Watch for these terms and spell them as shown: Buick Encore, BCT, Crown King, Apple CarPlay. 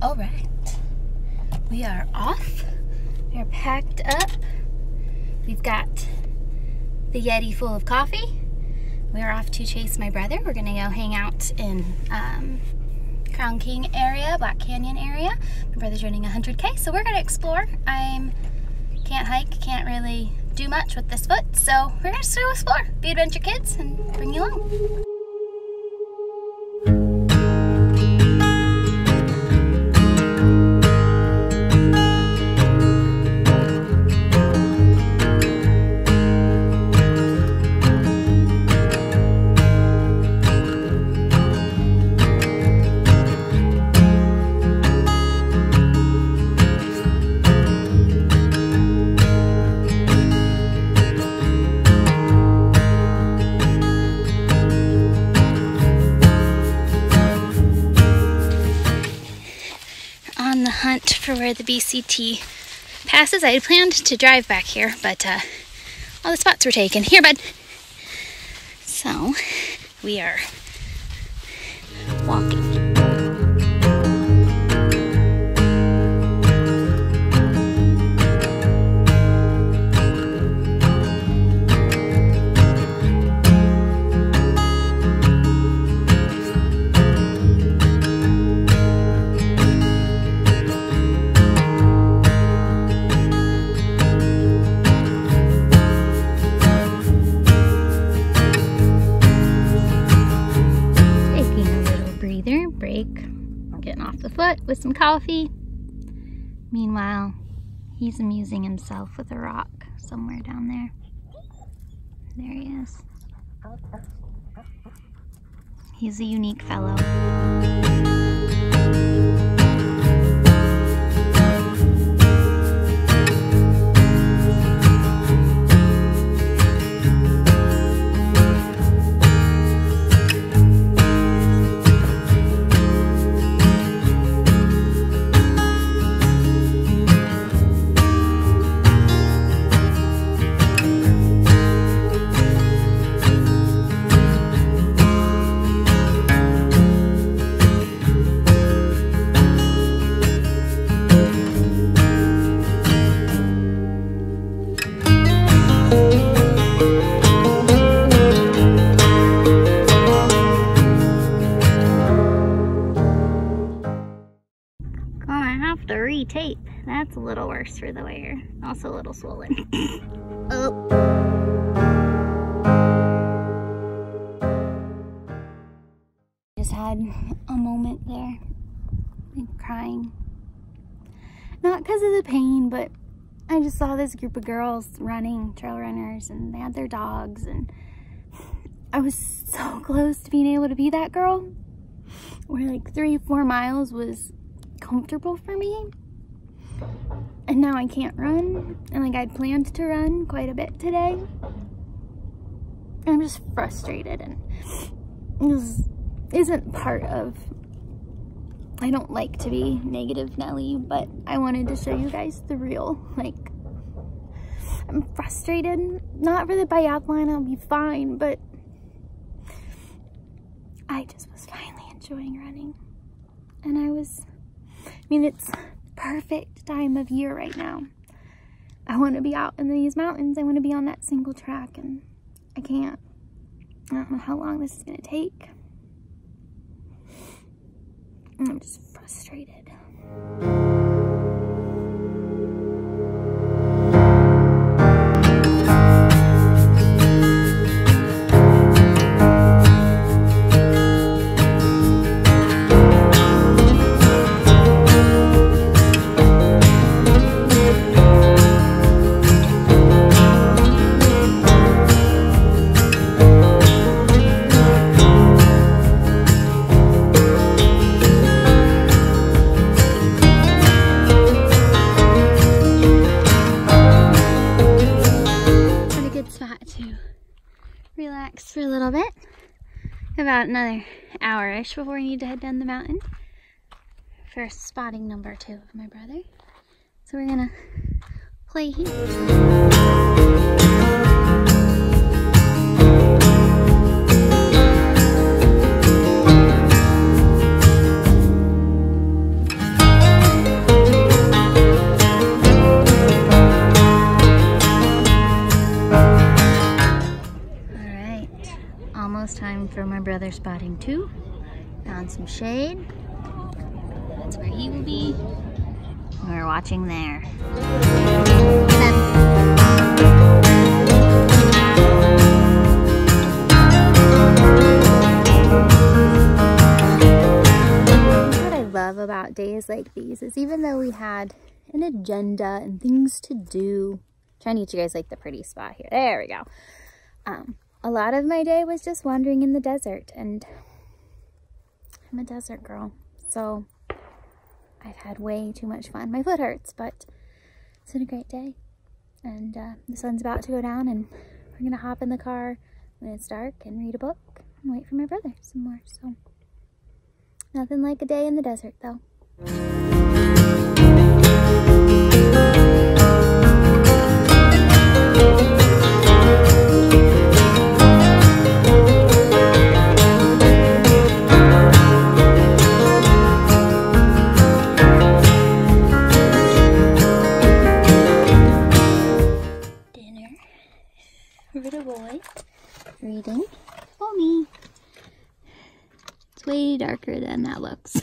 All right, we are off. We're packed up. We've got the Yeti full of coffee. We're off to chase my brother. We're gonna go hang out in Crown King area, Black Canyon area. My brother's running 100K, so we're gonna explore. I can't hike, can't really do much with this foot, so we're gonna just go explore. Be adventure kids and bring you along. Hunt for where the BCT passes. I had planned to drive back here, but all the spots were taken. Here, bud. So we are walking. With some coffee. Meanwhile, he's amusing himself with a rock somewhere down there. There he is. He's a unique fellow. Tape. That's a little worse for the wear. Also a little swollen. Oh. Just had a moment there. I'm crying. Not because of the pain, but I just saw this group of girls running, trail runners, and they had their dogs, and I was so close to being able to be that girl. Where like 3 or 4 miles was comfortable for me. And now I can't run, and like I'd planned to run quite a bit today. And I'm just frustrated, and this isn't part of, I don't like to be negative Nelly, but I wanted to show you guys the real, like, I'm frustrated, not for the biathlon, I'll be fine, but I just was finally enjoying running. And I mean, it's perfect time of year right now. I want to be out in these mountains. I want to be on that single track, and I can't. I don't know how long this is going to take. And I'm just frustrated. For a little bit, about another hour-ish before I need to head down the mountain for spotting number 2 of my brother. So we're gonna play here. time for my brother spotting too. Found some shade. That's where he will be. We're watching there. What I love about days like these is even though we had an agenda and things to do, I'm trying to get you guys like the pretty spot here. There we go. A lot of my day was just wandering in the desert, and I'm a desert girl, so I've had way too much fun. My foot hurts, but it's been a great day, and the sun's about to go down, and we're gonna hop in the car when it's dark and read a book and wait for my brother some more. So nothing like a day in the desert though. Little boy reading for me. It's way darker than that looks.